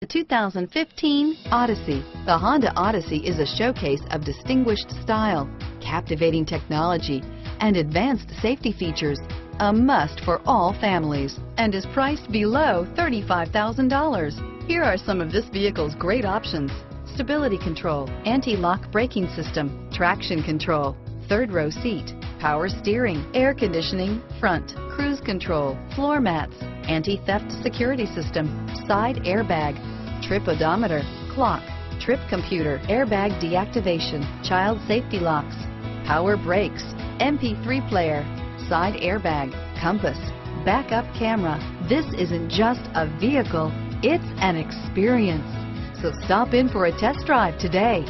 The 2015 Odyssey. The Honda Odyssey is a showcase of distinguished style, captivating technology, and advanced safety features, a must for all families, and is priced below $35,000. Here are some of this vehicle's great options: stability control, anti-lock braking system, traction control, third row seat, power steering, air conditioning, front, cruise control, floor mats, anti-theft security system, side airbag, trip odometer, clock, trip computer, airbag deactivation, child safety locks, power brakes, MP3 player, side airbag, compass, backup camera. This isn't just a vehicle, it's an experience. So stop in for a test drive today.